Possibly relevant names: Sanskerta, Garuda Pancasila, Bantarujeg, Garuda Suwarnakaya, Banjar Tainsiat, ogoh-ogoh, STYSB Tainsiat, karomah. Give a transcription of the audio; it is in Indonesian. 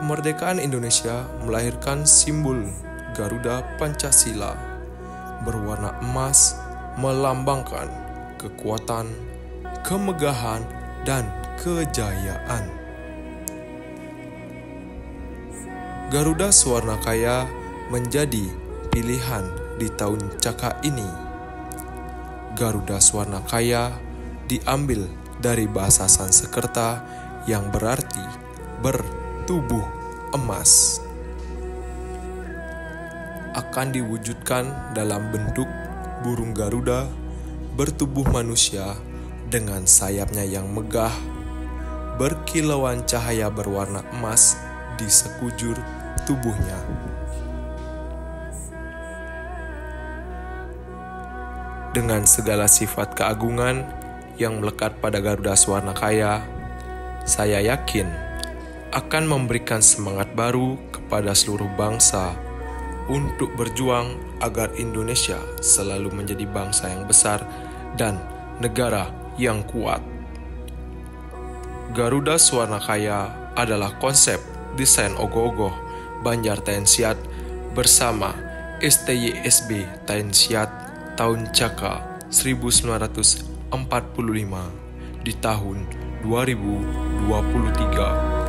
kemerdekaan Indonesia melahirkan simbol Garuda Pancasila berwarna emas, melambangkan kekuatan, kemegahan, dan kejayaan. Garuda Suwarnakaya menjadi pilihan di tahun caka ini. Garuda Suwarnakaya diambil dari bahasa Sanskerta yang berarti bertubuh emas. Akan diwujudkan dalam bentuk burung Garuda bertubuh manusia dengan sayapnya yang megah, berkilauan cahaya berwarna emas di sekujur tubuhnya. Dengan segala sifat keagungan yang melekat pada Garuda Suwarnakaya, saya yakin akan memberikan semangat baru kepada seluruh bangsa untuk berjuang agar Indonesia selalu menjadi bangsa yang besar dan negara yang kuat. Garuda Suwarnakaya adalah konsep desain ogoh-ogoh Banjar Tainsiat bersama STYSB Tainsiat tahun caka 1945 di tahun 2023.